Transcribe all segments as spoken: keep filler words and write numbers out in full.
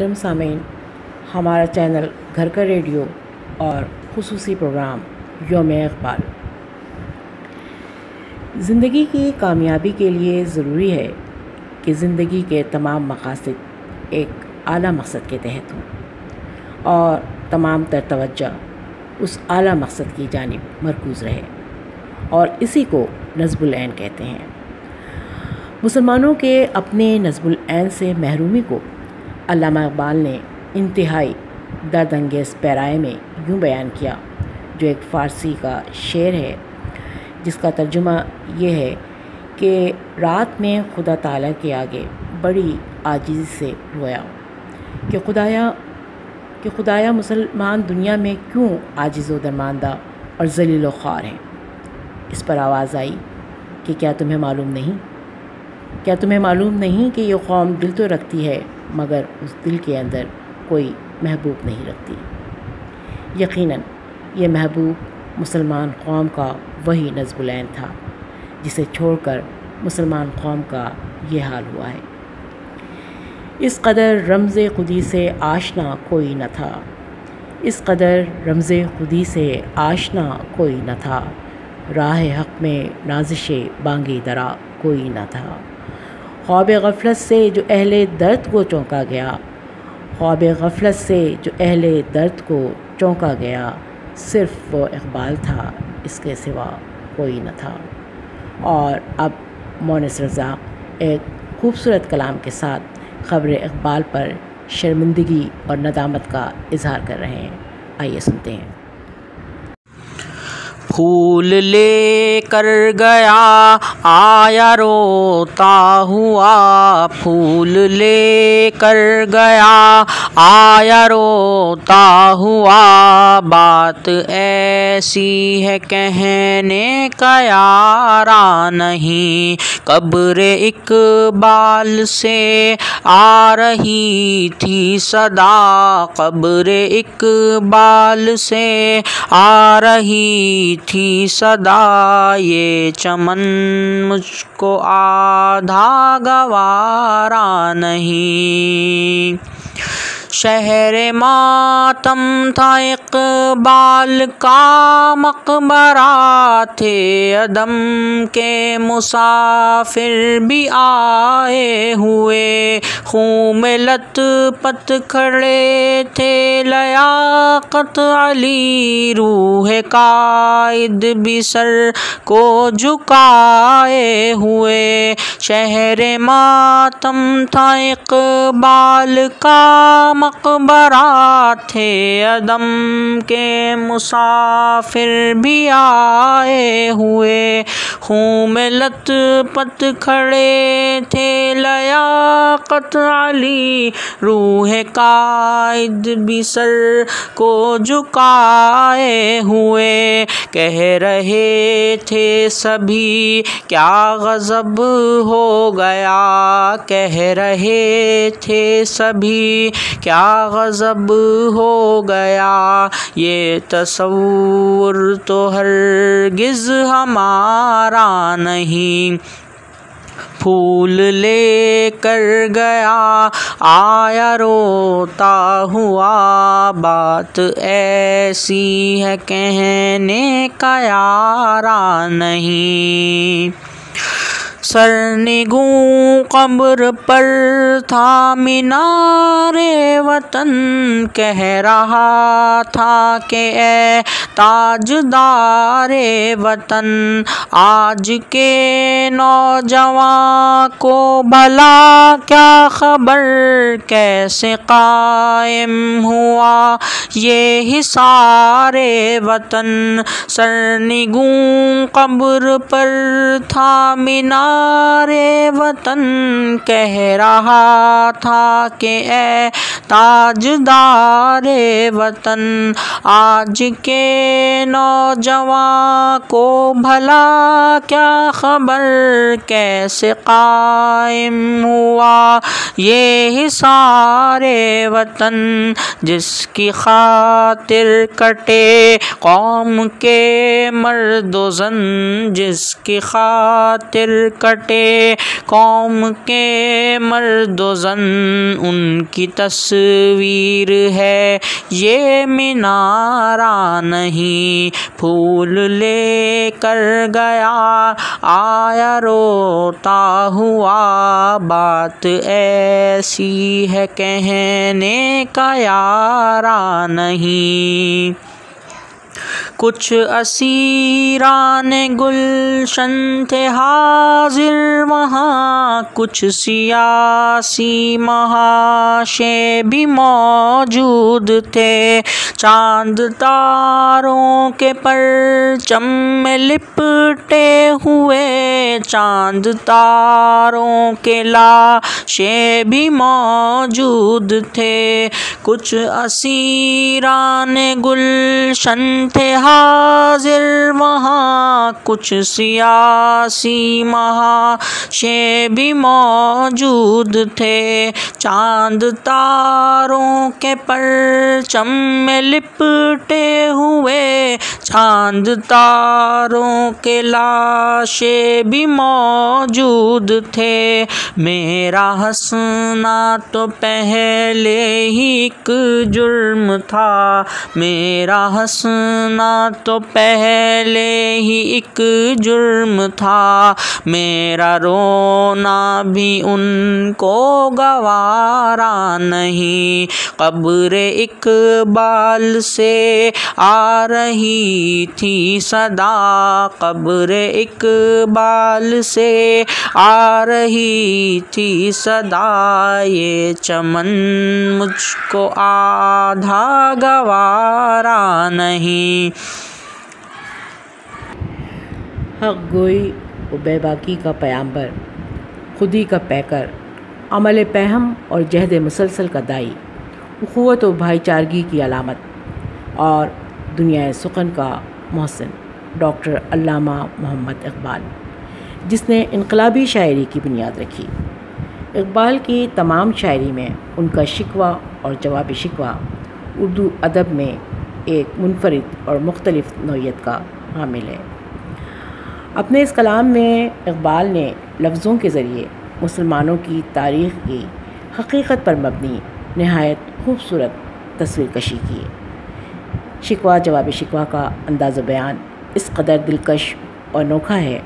मोहतरम सामीन, हमारा चैनल घर का रेडियो और खुसूसी प्रोग्राम योम इकबाल। ज़िंदगी की कामयाबी के लिए ज़रूरी है कि ज़िंदगी के तमाम मक़ासद एक आला मकसद के तहत हों और तमाम तर तवज्जो उस आला मकसद की जानिब मरकूज़ रहे, और इसी को नज़्बुल ऐन कहते हैं। मुसलमानों के अपने नज़्बुल ऐन से महरूमी को अल्लामा इकबाल ने इंतहाई दर्दअंगेज़ पैराए में यूँ बयान किया, जो एक फ़ारसी का शेर है, जिसका तर्जुमा ये है कि रात में खुदा ताला के आगे बड़ी आजीज़ी से रोया कि खुदाया कि खुदाया मुसलमान दुनिया में क्यों आजिज़ व दरमानदा और ज़लील व ख़ार हैं। इस पर आवाज़ आई कि क्या तुम्हें मालूम नहीं क्या तुम्हें मालूम नहीं कि ये कौम दिल तो रखती है मगर उस दिल के अंदर कोई महबूब नहीं रखती। यकीनन ये महबूब मुसलमान कौम का वही नज़्बुल ऐन था जिसे छोड़कर मुसलमान कौम का ये हाल हुआ है। इस कदर रमज़ खुदी से आशना कोई न था इस कदर रमज़ खुदी से आशना कोई न था राह हक़ में नाजिशे बांगी दरा कोई न था। ख्वाब गफलत से जो अहले दर्द को चौंका गया ख्वाब गफलत से जो अहले दर्द को चौंका गया सिर्फ़ वो इकबाल था, इसके सिवा कोई न था। और अब मुनीर रज़ा एक खूबसूरत कलाम के साथ ख़बर इकबाल पर शर्मिंदगी और नदामत का इजहार कर रहे हैं। आइए सुनते हैं। फूल ले कर गया आया रोता हुआ फूल ले कर गया आया रोता हुआ बात ऐसी है कहने का यारा नहीं कब्र इकबाल से आ रही थी सदा कब्र इकबाल से आ रही थी सदा ये चमन मुझको आधा गवारा नहीं। शहर मातम था इकबाल का मकबरा थे अदम के मुसाफिर भी आए हुए खूम लत पत खड़े थे लियाक़त अली रूह कायद भी सर को झुकाए हुए। शहर मातम था इकबाल का मकबरा थे अदम के मुसाफिर भी आए हुए खूम लत पत खड़े थे लियाक़त अली रूह कायद भी सर को झुकाए हुए। कह रहे थे सभी क्या गज़ब हो गया कह रहे थे सभी क्या गज़ब हो गया ये तसव्वुर तो हरगिज़ हमारा नहीं। फूल ले कर गया आया रोता हुआ बात ऐसी है कहने का यारा नहीं। सरनिगू कब्र पर था मीनारे वतन कह रहा था के ए ताजदारे वतन आज के नौजवान को भला क्या खबर कैसे कायम हुआ ये हिसारे वतन। सरनिगू कब्र पर था मीनार रे वतन कह रहा था के ए ताजदारे वतन आज के नौजवान को भला क्या खबर कैसे कायम हुआ ये हिसारे वतन। जिसकी खातिर कटे कौम के मर्द ज़न जिसकी खातिर कटे कौम के मर्दोजन उनकी तस्वीर है। ये मिनारा नहीं फूल लेकर गया, आया रोता हुआ। बात ऐसी है कहने का यारा नहीं। कुछ असीरान गुलशन थे हाजिर वहाँ, कुछ सियासी महाशे भी मौजूद थे। चांद तारों के परचम में लिपटे हुए, चांद तारों के लाशे भी मौजूद थे। कुछ असीरान गुलशन थे हाजिर वहाँ, कुछ सियासी महाशे भी मौजूद थे। चांद तारों के परचम में लिपटे हुए, चांद तारों के लाशे भी मौजूद थे। मेरा हंसना तो पहले ही एक जुर्म था, मेरा हंसना तो पहले ही एक जुर्म था। मेरा रोना भी उनको गवारा नहीं। कब्र इकबाल से आ रही थी सदा, कब्र इकबाल से आ रही थी सदा। ये चमन मुझको आधा गवारा नहीं। हक गोई व बेबाकी का पैम्बर, खुदी का पैकर, अमल पहम और जहद मुसलसल का दाई, उखुवत व भाईचारगी की अलामत और दुनिया सुकन का मोहसिन डॉक्टर अल्लामा मोहम्मद इकबाल, जिसने इनकलाबी शायरी की बुनियाद रखी। इकबाल की तमाम शायरी में उनका शिकवा और जवाब शिकवा उर्दू अदब में एक मुनफरिद और मुख्तलिफ नौयत का हामिल है। अपने इस कलाम में इकबाल ने लफ्ज़ों के ज़रिए मुसलमानों की तारीख़ की हकीकत पर मबनी नहायत खूबसूरत तस्वीर कशी की। शिकवा जवाब शिकवा का अंदाज़ बयान इस कदर दिलकश और अनोखा है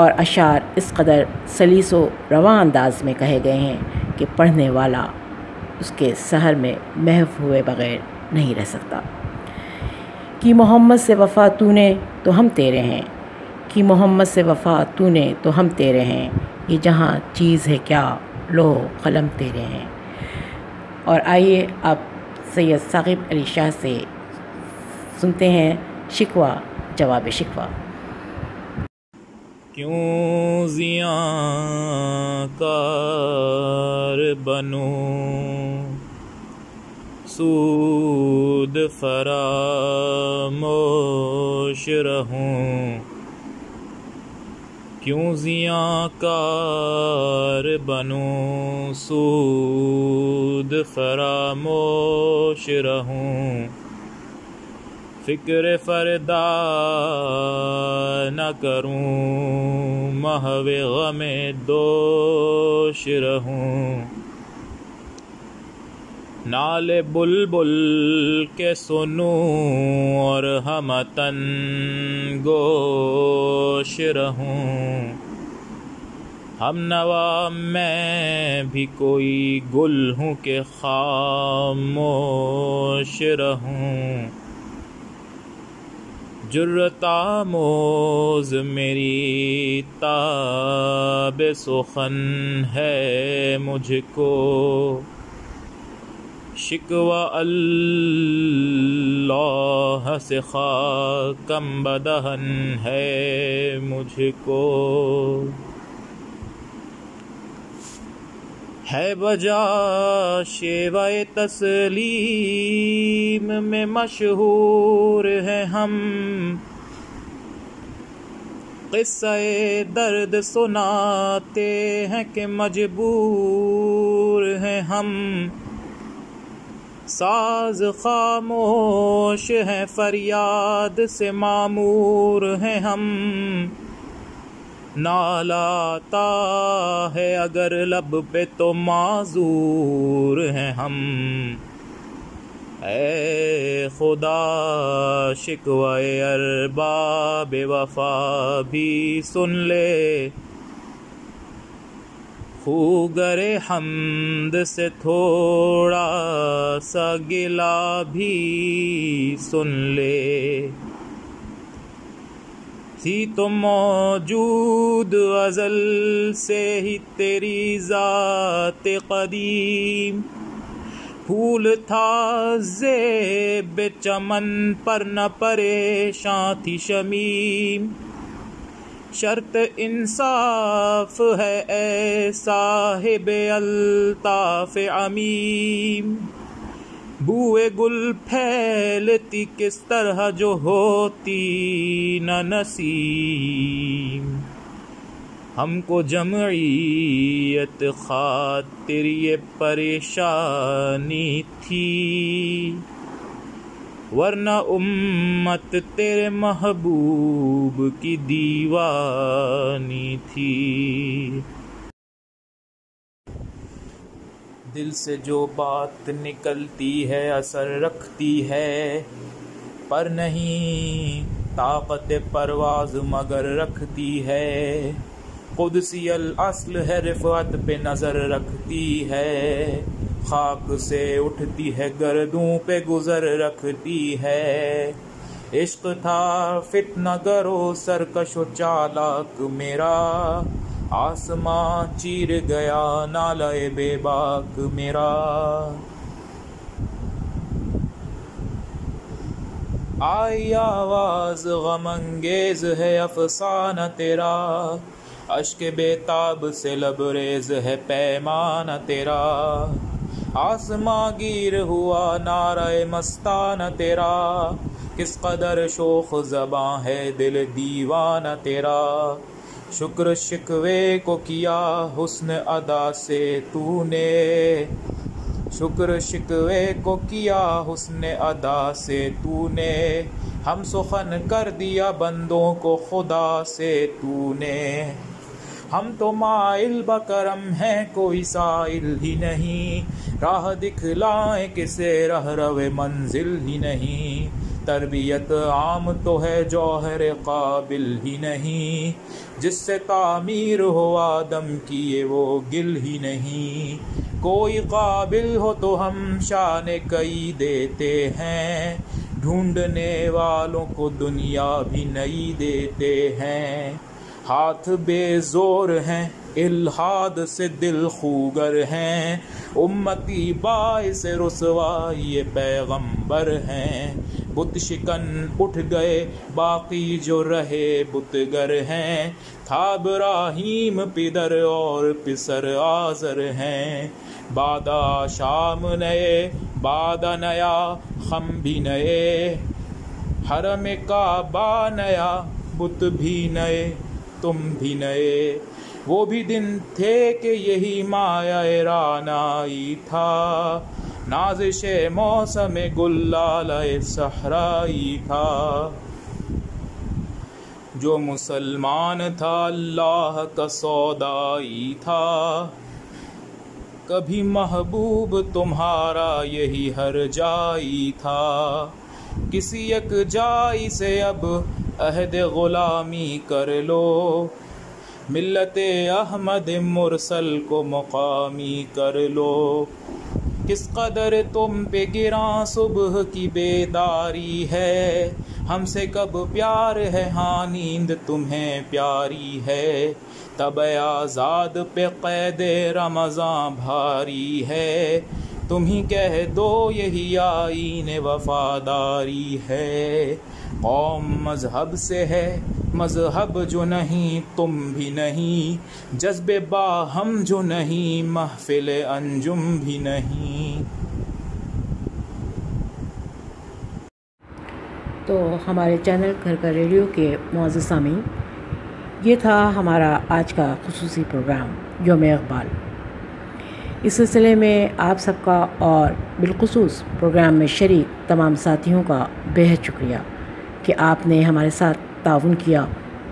और अशार इस कदर सलीसो रवा अंदाज में कहे गए हैं कि पढ़ने वाला उसके सहर में महव हुए बग़ैर नहीं रह सकता। कि मोहम्मद से वफ़ा तूने तो हम तेरे हैं, कि मोहम्मद से वफ़ा तूने तो हम तेरे हैं, ये जहाँ चीज़ है क्या लो कलम तेरे हैं। और आइए अब सैयद साकिब अली शाह से सुनते हैं शिकवा जवाब शिकवा। क्यों ज़िया कार बनूं सूद फरामोश रहूं, क्यों ज़िया कार बनूं सूद फरामोश रहूं, फ़िक्र फ़रदा न करूं महवे ग़मे दोष रहूं। नाले बुलबुल के सुनूं और हम तन गोश रहूं, हम नवा मैं भी कोई गुल हूँ के खामोश रहूं। जुर्रतामोज़ मेरी ताबे सुखन है मुझको, शिकवा अल्लाह से खाकम बदहन है मुझको। है बजा शेवाए तस्लीम में मशहूर हैं हम, क़िस्से दर्द सुनाते हैं कि मजबूर हैं हम। साज खामोश हैं फरियाद से मामूर हैं हम, नालाता है अगर लब पे तो माजूर हैं हम। ऐ खुदा शिकवाए अरबाब वफा भी सुन ले, खूगरे हमद से थोड़ा सा गिला भी सुन ले। थी तो मौजूद अजल से ही तेरी ज़ात क़दीम, फूल था ज़ेब चमन पर न परेशान थी शमीम। शर्त इंसाफ है ऐ साहिब अल्ताफ अमीम, बुए गुल फैलती किस तरह जो होती न नसीम। हमको जमईयत खातिर ये परेशानी थी, वरना उम्मत तेरे महबूब की दीवानी थी। दिल से जो बात निकलती है असर रखती है, पर नहीं ताकत परवाज़ मगर रखती है। क़ुदसी अल-अस्ल है रिफ़त पे नज़र रखती है, खाक से उठती है गर्दों पे गुज़र रखती है। इश्क था फितना गरो सरकश व चालाक मेरा, आसमां चीर गया नालाए बेबाक मेरा। आई आवाज़ गमंगेज है अफसाना तेरा, अश्क बेताब से लबरेज है पैमाना तेरा। आसमां गिर हुआ नाराए मस्ताना तेरा, किस कदर शोख ज़बां है दिल दीवाना तेरा। शुक्र शिकवे को किया हुस्न अदा से तूने, शुक्र शिकवे को किया हुस्न अदा से तूने। हम सुखन कर दिया बंदों को खुदा से तूने, हम तो माइल बकरम हैं कोई साइल ही नहीं। राह दिखलाए किसे रह रवे मंजिल ही नहीं, तरबियत आम तो है जौहर काबिल ही नहीं। जिससे तामीर हो आदम की ये वो गिल ही नहीं, कोई काबिल हो तो हम शान कई देते हैं, ढूंढने वालों को दुनिया भी नई देते हैं। हाथ बेजोर हैं इल्हाद से दिल खूगर हैं, उम्मती बाइस रुसवा ये पैगंबर हैं। बुत शिकन उठ गए बाकी जो रहे बुतगर हैं, था इब्राहीम पिदर और पिसर आज़र हैं। बादा शाम नए बादा नया खम भी नए, हरम काबा नया बुत भी नए तुम भी नए। वो भी दिन थे कि यही माया रानाई था, नाज़िशे मौसम गुल्लाले सहराई था। जो मुसलमान था अल्लाह का सौदाई था, कभी महबूब तुम्हारा यही हर जाई था। किसी एक जाई से अब अहद ग़ुलामी कर लो, मिल्लते अहमद मुरसल को मुकामी कर लो। किस कदर तुम पे गिरा सुबह की बेदारी है, हमसे कब प्यार है हाँ नींद तुम्हें प्यारी है। तबे आज़ाद पे क़ैद रमज़ां भारी है, तुम ही कह दो यही आईने वफादारी है। कौम मजहब से है मजहब जो नहीं तुम भी नहीं, जज्बे बाहम जो नहीं महफिल अंजुम भी नहीं। तो हमारे चैनल घर का रेडियो के मौजूद सामीन, ये था हमारा आज का खुसूसी प्रोग्राम योम इक़बाल। इस सिलसिले में आप सबका और बिलखुसूस प्रोग्राम में शरीक तमाम साथियों का बेहद शुक्रिया कि आपने हमारे साथ ताउन किया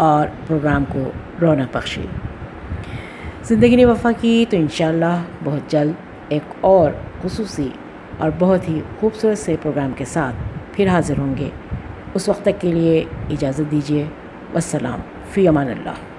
और प्रोग्राम को रौनक बख्शे। ज़िंदगी ने वफ़ा की तो इंशाल्लाह बहुत जल्द एक और ख़ुसूसी और बहुत ही खूबसूरत से प्रोग्राम के साथ फिर हाज़िर होंगे। उस वक्त तक के लिए इजाज़त दीजिए। वस्सलाम, फ़ी अमान अल्लाह।